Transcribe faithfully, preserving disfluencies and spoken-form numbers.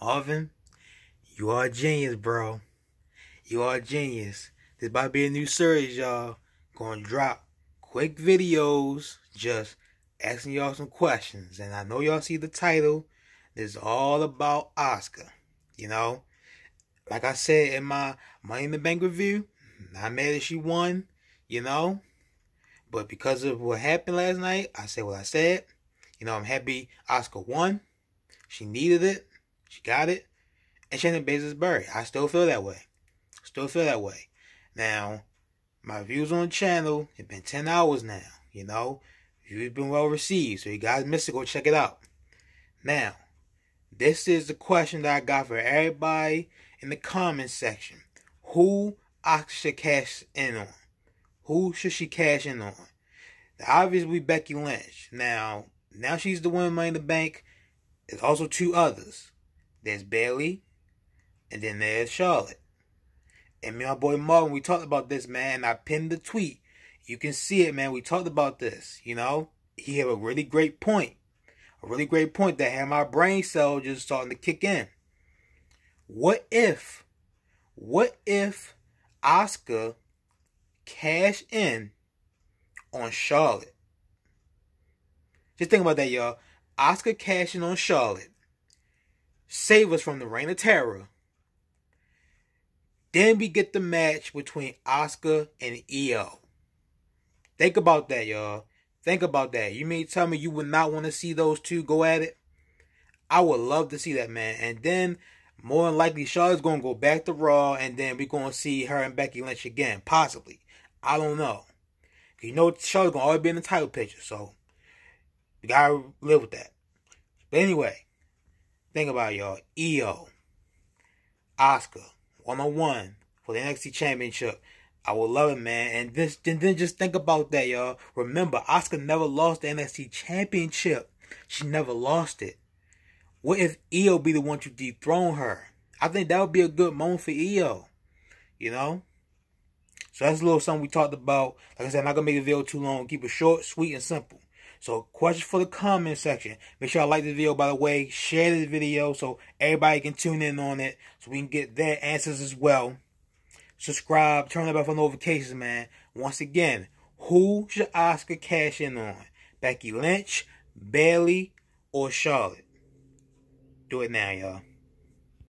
Marvin, you are a genius, bro. You are a genius. This about to be a new series, y'all. Gonna drop quick videos just asking y'all some questions. And I know y'all see the title. This is all about Asuka. You know, like I said in my Money in the Bank review, I mad that she won, you know. But because of what happened last night, I said what I said. You know, I'm happy Asuka won. She needed it. She got it. And Shayna Baszler's buried. I still feel that way. Still feel that way. Now, my views on the channel have been ten hours now. You know, you've been well received. So you guys missed it. Go check it out. Now, this is the question that I got for everybody in the comments section. Who Asuka should cash in on? Who should she cash in on? Obviously, Becky Lynch. Now, now she's the one Money in the Bank. There's also two others. There's Bailey, and then there's Charlotte. And me and my boy Marvin, we talked about this, man. I pinned the tweet. You can see it, man. We talked about this, you know. He had a really great point. A really great point that had my brain cell just starting to kick in. What if, what if Asuka cash in on Charlotte? Just think about that, y'all. Asuka cashing on Charlotte. Save us from the Reign of Terror. Then we get the match between Asuka and Io. Think about that, y'all. Think about that. You mean tell me you would not want to see those two go at it? I would love to see that, man. And then, more than likely, Charlotte's going to go back to Raw, and then we're going to see her and Becky Lynch again, possibly. I don't know. You know Charlotte's going to always be in the title picture, so you got to live with that. But anyway, think about it, y'all. Io, Asuka, one on one for the N X T Championship. I would love it, man. And this, and then just think about that, y'all. Remember, Asuka never lost the N X T Championship. She never lost it. What if Io be the one to dethrone her? I think that would be a good moment for Io. You know? So that's a little something we talked about. Like I said, I'm not going to make the video too long. Keep it short, sweet, and simple. So, questions for the comment section. Make sure I like the video, by the way. Share this video so everybody can tune in on it. So we can get their answers as well. Subscribe. Turn that bell for notifications, man. Once again, who should Asuka cash in on? Becky Lynch, Bailey, or Charlotte? Do it now, y'all.